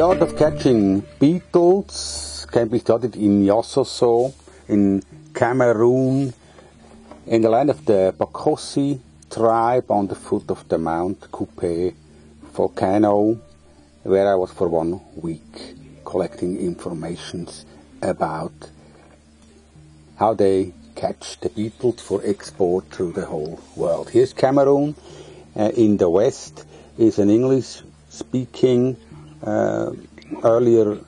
The art of catching beetles can be studied in Nyasoso, in Cameroon, in the land of the Bakossi tribe on the foot of the Mount Koupe volcano, where I was for 1 week collecting informations about how they catch the beetles for export to the whole world. Here's Cameroon. In the west is an English-speaking, earlier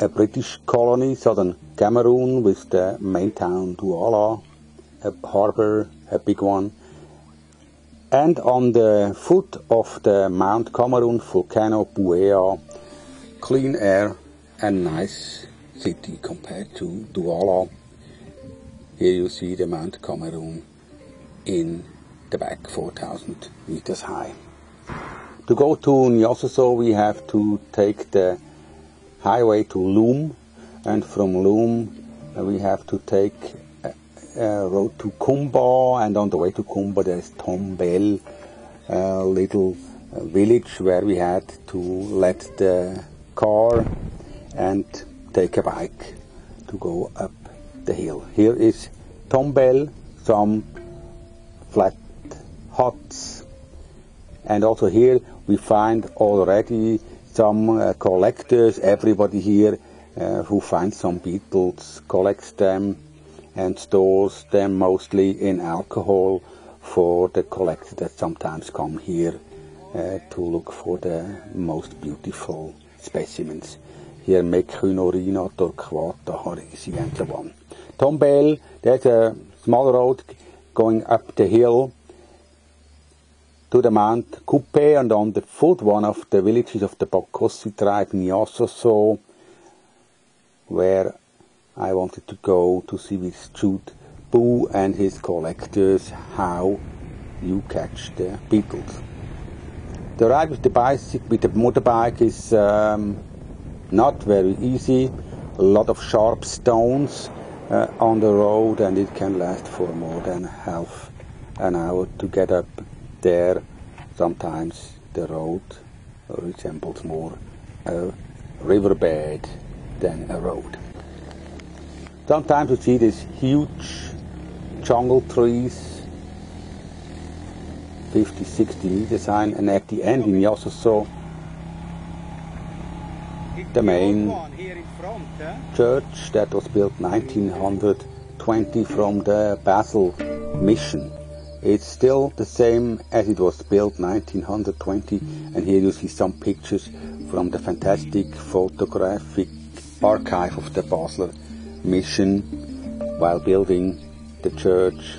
a British colony, southern Cameroon, with the main town Douala, a harbour, a big one. And on the foot of the Mount Cameroon volcano Buea, clean air and nice city compared to Douala. Here you see the Mount Cameroon in the back, 4,000 meters high. To go to Nyasoso we have to take the highway to Loom, and from Loom we have to take a road to Kumba, and on the way to Kumba there's Tombel, a little village where we had to let the car and take a bike to go up the hill. Here is Tombel, some flat huts, and also here we find already some collectors. Everybody here who finds some beetles collects them and stores them mostly in alcohol for the collectors that sometimes come here to look for the most beautiful specimens. Here Mecynorrhina, Torquata, Horisi and so on. Tombel, there's a small road going up the hill to the Mount Koupe, and on the foot one of the villages of the Bakossi tribe, Nyasoso, where I wanted to go to see with Jude Buh and his collectors how you catch the beetles. The ride with the bicycle, with the motorbike, is not very easy. A lot of sharp stones on the road, and it can last for more than half an hour to get up there. Sometimes the road resembles more a riverbed than a road. Sometimes you see these huge jungle trees, 50-60 meters high, and at the end we also saw the main church that was built 1920 from the Basel mission. It's still the same as it was built 1920, and here you see some pictures from the fantastic photographic archive of the Basel mission while building the church.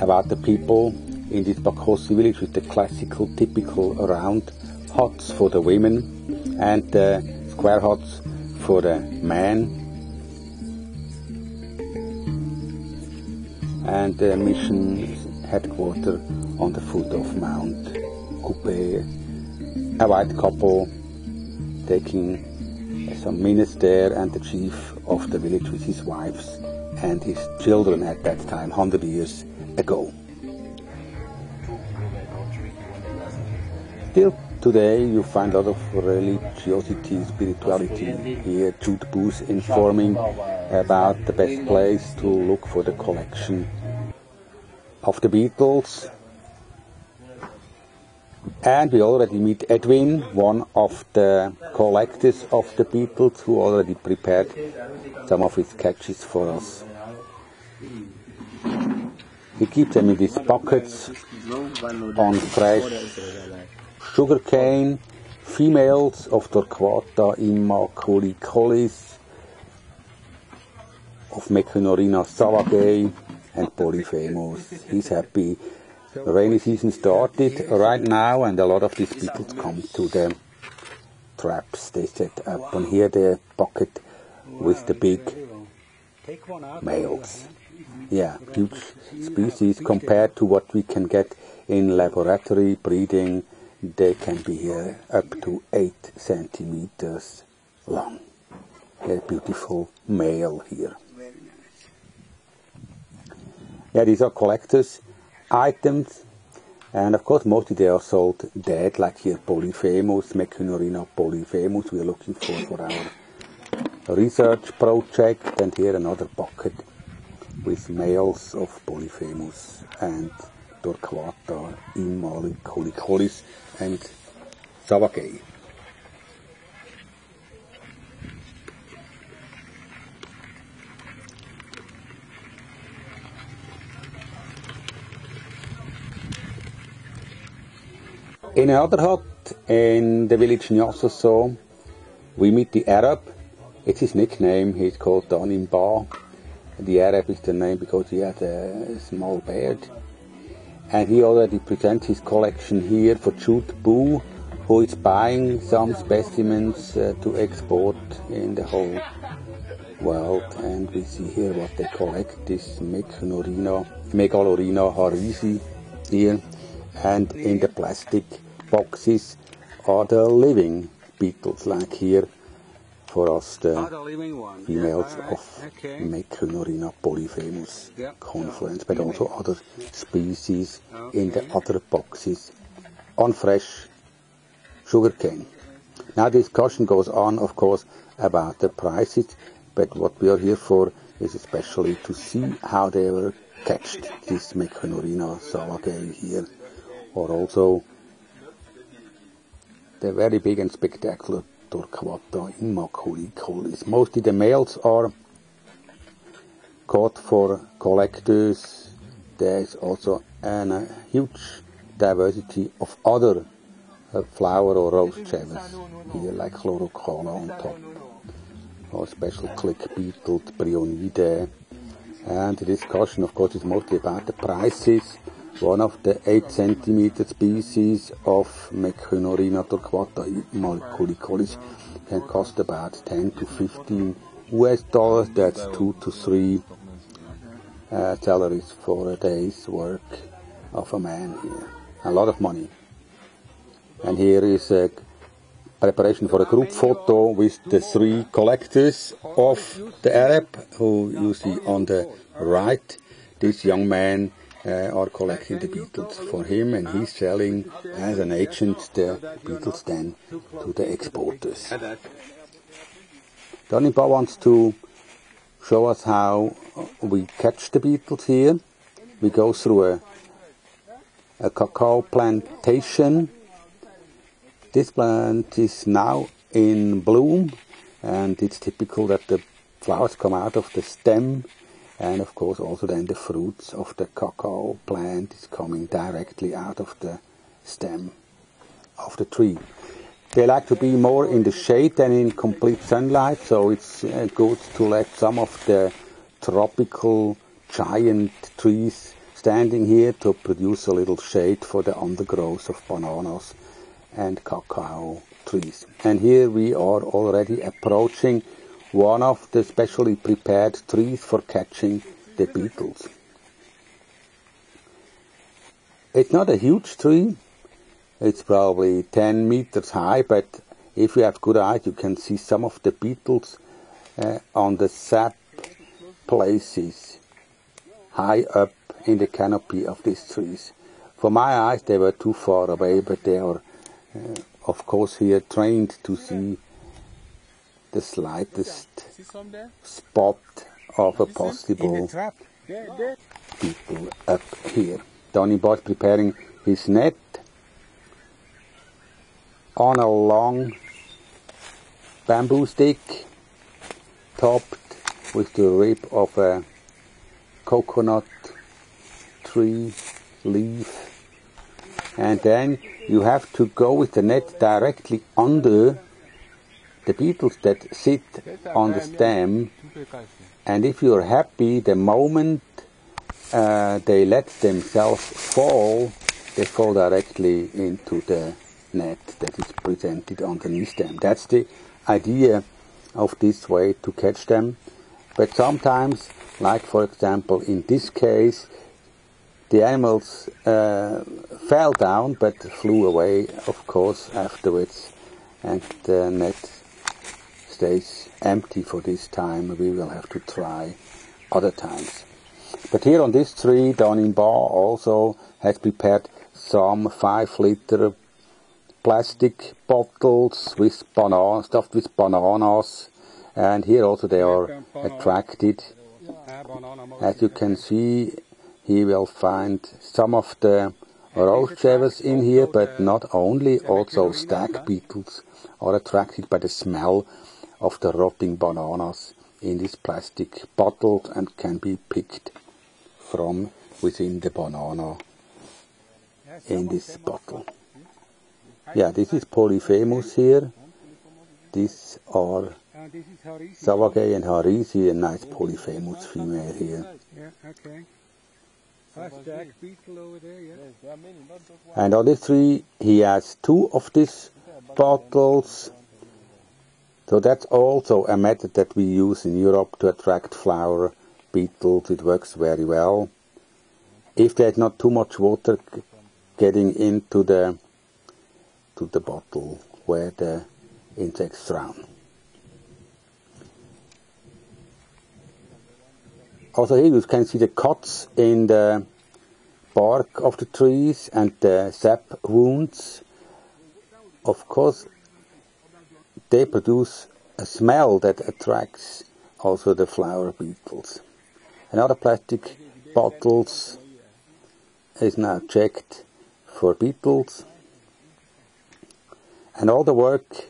About the people in this Bakossi village, with the classical, typical round huts for the women and the square huts for the men. And the mission headquarters on the foot of Mount Koupe. A white couple taking some minutes there, and the chief of the village with his wives and his children at that time, 100 years ago. Still today you find a lot of religiosity, spirituality here. Jude Buh informing about the best place to look for the collection of the beetles. And we already meet Edwin, one of the collectors of the beetles, who already prepared some of his catches for us. He keeps them in these buckets on fresh sugarcane. Females of Torquata, immaculicollis, of Mecynorrhina, savagei, and Polyphemus. He's happy. Rainy season started right now, and a lot of these beetles come to the traps they set up. And here the bucket with the big males. Yeah, huge species compared to what we can get in laboratory breeding. They can be here up to 8 centimeters long. A beautiful male here. Yeah, these are collectors' items. And of course, mostly they are sold dead, like here Polyphemus, Mecynorrhina Polyphemus we are looking for our research project. And here another bucket with males of Polyphemus and Torquata, immaculicollis and savagei. In another hut in the village Nyasoso, we meet the Arab. It's his nickname. He's called Danimba. The Arab is the name because he has a small beard. And he already presents his collection here for Jude Buh, who is buying some specimens to export in the whole world. And we see here what they collect, this Megalorhina harisi here. And in the plastic boxes are the living beetles, like here for us the females of Mecynorrhina polyphemus confluence, but also other species in the other boxes on fresh sugarcane. Now discussion goes on, of course, about the prices, but what we are here for is especially to see how they were catched, this Mecynorrhina savagei here, or also the very big and spectacular Torquata immaculicollis. Mostly the males are caught for collectors. There is also a huge diversity of other flower or rose genres here, like Chlorocala on top, or special click beetle, Prionidae. And the discussion, of course, is mostly about the prices. One of the 8 centimeter species of Mecynorrhina torquata immaculicollis can cost about $10 to $15 US. That's 2 to 3 salaries for a day's work of a man here. A lot of money. And here is a preparation for a group photo with the 3 collectors of the Arab, who you see on the right. This young man are collecting the beetles for him, and he's selling as an agent the beetles then to the exporters. Donnie Boyd wants to show us how we catch the beetles here. We go through a cacao plantation. This plant is now in bloom, and it's typical that the flowers come out of the stem. And of course also then the fruits of the cacao plant is coming directly out of the stem of the tree. They like to be more in the shade than in complete sunlight, so it's good to let some of the tropical giant trees standing here to produce a little shade for the undergrowth of bananas and cacao trees. And here we are already approaching one of the specially prepared trees for catching the beetles. It's not a huge tree, it's probably 10 meters high, but if you have good eyes you can see some of the beetles on the sap places high up in the canopy of these trees. For my eyes they were too far away, but they are of course here trained to see the slightest spot of a possible beetle up here. Donnie Boyd preparing his net on a long bamboo stick topped with the rib of a coconut tree leaf, and then you have to go with the net directly under the beetles that sit on the stem. And if you're happy, the moment they let themselves fall, they fall directly into the net that is presented underneath them. That's the idea of this way to catch them. But sometimes, like for example in this case, the animals fell down but flew away, of course, afterwards, and the net stays empty for this time. We will have to try other times. But here on this tree, Danimba also has prepared some 5-liter plastic bottles with bananas, stuffed with bananas, and here also they are attracted. As you can see, he will find some of the roachevas in here, but not only, also stag beetles are attracted by the smell of the rotting bananas in these plastic bottles and can be picked from within the banana in this bottle. Yeah, this is Polyphemus here. These are savagei and harisi, a nice Polyphemus female here. Yeah, okay. And on this tree he has 2 of these bottles. So that's also a method that we use in Europe to attract flower beetles. It works very well. If there's not too much water getting into the bottle where the insects drown. Also here you can see the cuts in the bark of the trees and the sap wounds. Of course, they produce a smell that attracts also the flower beetles. And other plastic bottles is now checked for beetles. And all the work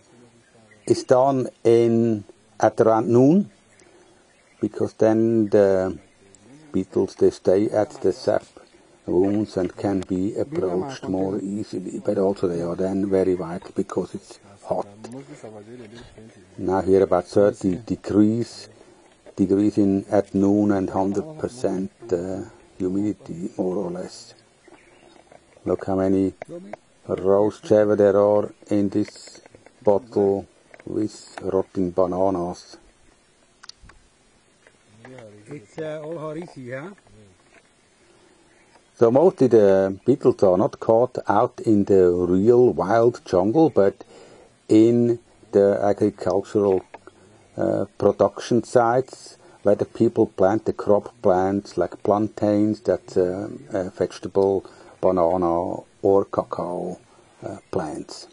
is done at around noon, because then the beetles, they stay at the sap wounds and can be approached more easily, but also they are then very white because it's hot. Now here about 30 degrees in at noon and 100% humidity more or less. Look how many roacheva there are in this bottle with rotting bananas. It's all harisi, yeah? So mostly the beetles are not caught out in the real wild jungle, but in the agricultural production sites where the people plant the crop plants like plantains, that's vegetable, banana or cacao plants.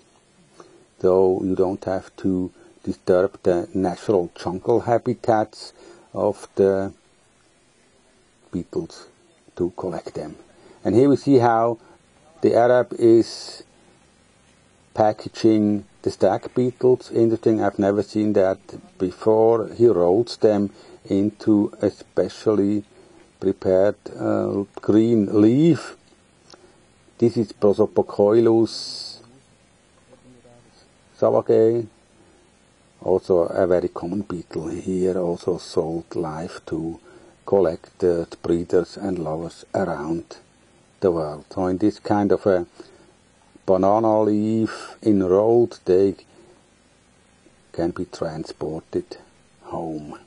So you don't have to disturb the natural jungle habitats of the beetles to collect them. And here we see how the Arab is packaging the stag beetles. Interesting, I've never seen that before. He rolls them into a specially prepared green leaf. This is Prosopocoilus savagei, also a very common beetle here, also sold live to collectors, breeders and lovers around the world. So in this kind of a banana leaf enrolled, they can be transported home.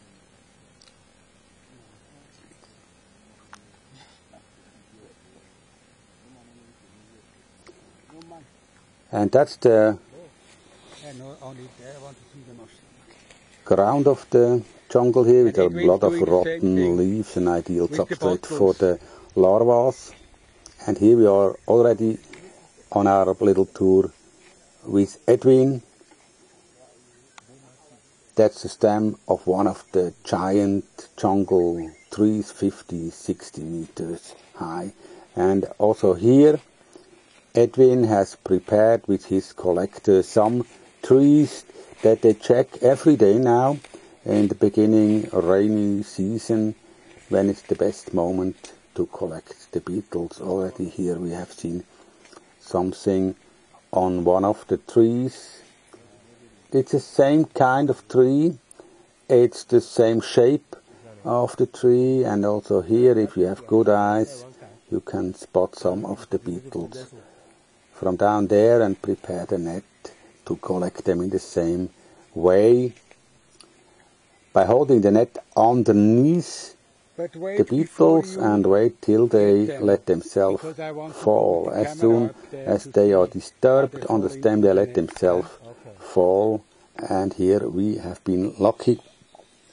And that's the ground of the jungle here, with a lot of rotten leaves, an ideal substrate for the larvas. And here we are already on our little tour with Edwin. That's the stem of one of the giant jungle trees, 50, 60 meters high. And also here Edwin has prepared with his collector some trees that they check every day now in the beginning rainy season, when it's the best moment to collect the beetles. Already here we have seen something on one of the trees. It's the same kind of tree, it's the same shape of the tree, and also here if you have good eyes you can spot some of the beetles from down there and prepare the net to collect them in the same way by holding the net underneath the beetles and wait till they let themselves fall. As soon as they are disturbed on the stem, they let themselves fall. And here we have been lucky,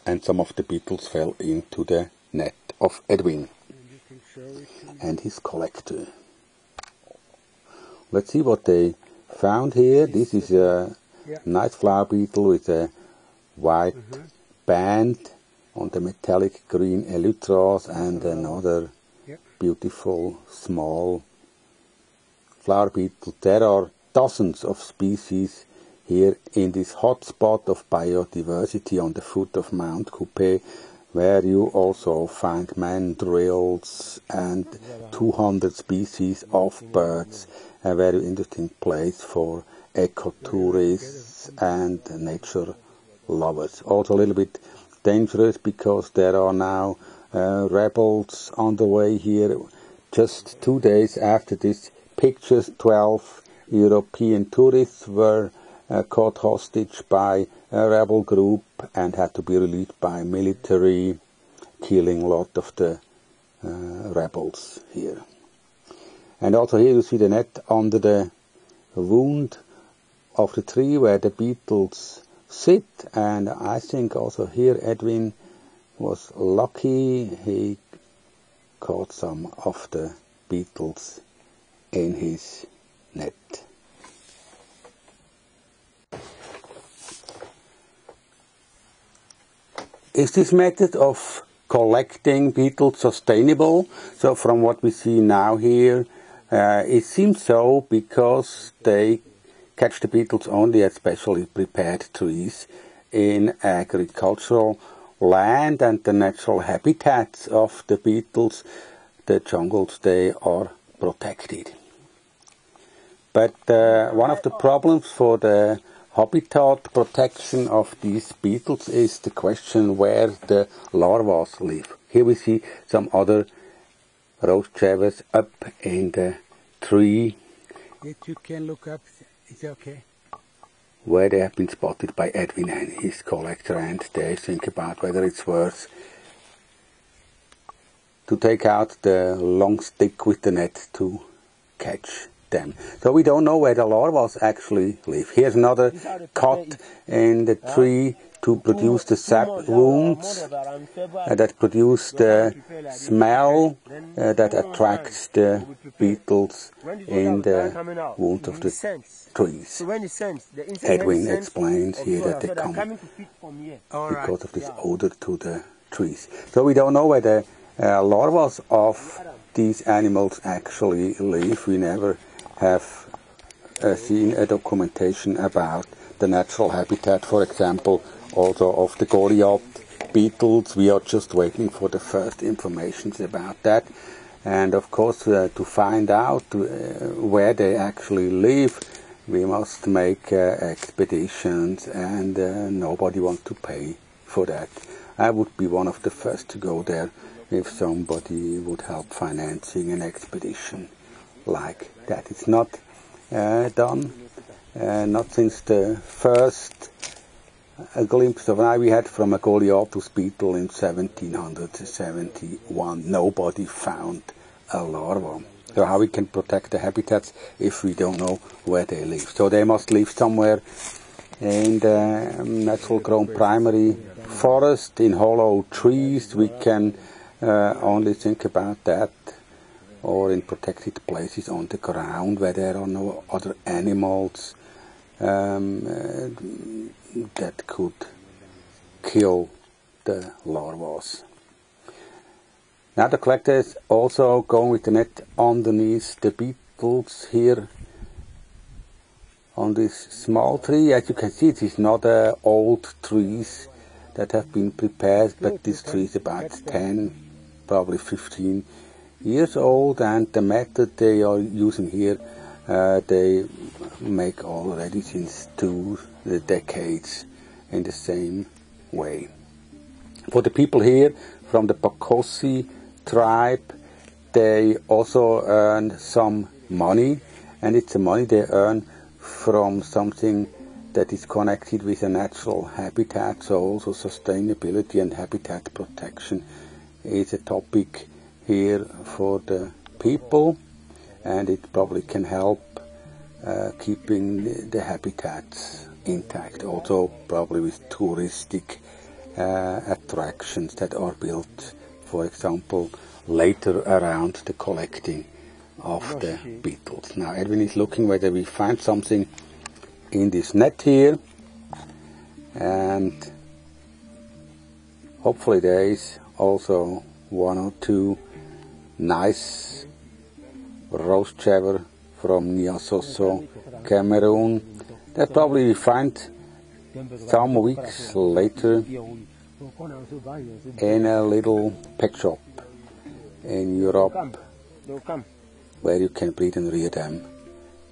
and some of the beetles fell into the net of Edwin and his collector. Let's see what they found here. This is a nice flower beetle with a white band on the metallic green elytras, and another beautiful small flower beetle. There are dozens of species here in this hotspot of biodiversity on the foot of Mount Koupe, where you also find mandrills and 200 species of birds. A very interesting place for ecotourists and nature lovers. Also a little bit dangerous because there are now rebels on the way here. Just 2 days after these pictures, 12 European tourists were caught hostage by a rebel group and had to be released by military, killing a lot of the rebels here. And also here you see the net under the wound of the tree where the beetles sit, and I think also here Edwin was lucky, he caught some of the beetles in his net. Is this method of collecting beetles sustainable? So from what we see now here, it seems so, because they catch the beetles only at specially prepared trees in agricultural land, and the natural habitats of the beetles, the jungles, they are protected. But one of the problems for the habitat protection of these beetles is the question where the larvae live. Here we see some other rose javas up in the tree. Yes, you can look up, it's okay. Where they have been spotted by Edwin and his collector, and they think about whether it's worth to take out the long stick with the net to catch them. So we don't know where the larvae actually live. Here's another cut in the tree to produce the sap wounds that produce the smell that attracts the beetles in the wounds of the trees. Edwin explains here that they come because of this odor to the trees. So we don't know where the larvae of these animals actually live. We never have seen a documentation about the natural habitat, for example, also of the Goliath beetles. We are just waiting for the first information about that. And of course, to find out where they actually live, we must make expeditions, and nobody wants to pay for that. I would be one of the first to go there if somebody would help financing an expedition like that. It's not done. Not since the first glimpse of an eye we had from a Goliathus beetle in 1771. Nobody found a larva. So how we can protect the habitats if we don't know where they live? So they must live somewhere in the natural grown primary forest, in hollow trees. We can only think about that, or in protected places on the ground where there are no other animals that could kill the larvae. Now the collector is also going with the net underneath the beetles here on this small tree. As you can see, it is not old trees that have been prepared, but this tree is about 10, probably 15 years old, and the method they are using here, they make already since 2 decades in the same way. For the people here from the Bakossi tribe, they also earn some money, and it's the money they earn from something that is connected with a natural habitat. So also sustainability and habitat protection is a topic here for the people, and it probably can help keeping the habitats intact, also probably with touristic attractions that are built, for example, later around the collecting of the beetles. Now Edwin is looking whether we find something in this net here, and hopefully there is also one or two nice roast chevre from Nyasoso, Cameroon, that probably we find some weeks later in a little pet shop in Europe, where you can breed and rear them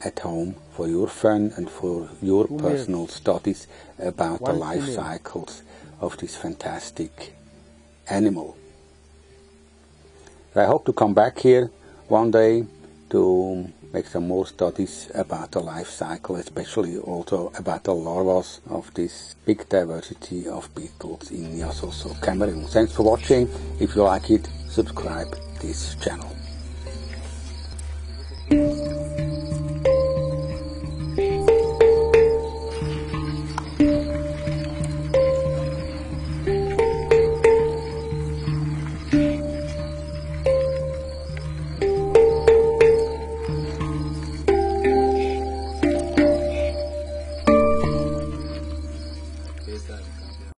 at home for your fun and for your personal studies about the life cycles of this fantastic animal. I hope to come back here one day to make some more studies about the life cycle, especially also about the larvas of this big diversity of beetles in Nyasoso, Cameroon. Thanks for watching. If you like it, subscribe this channel.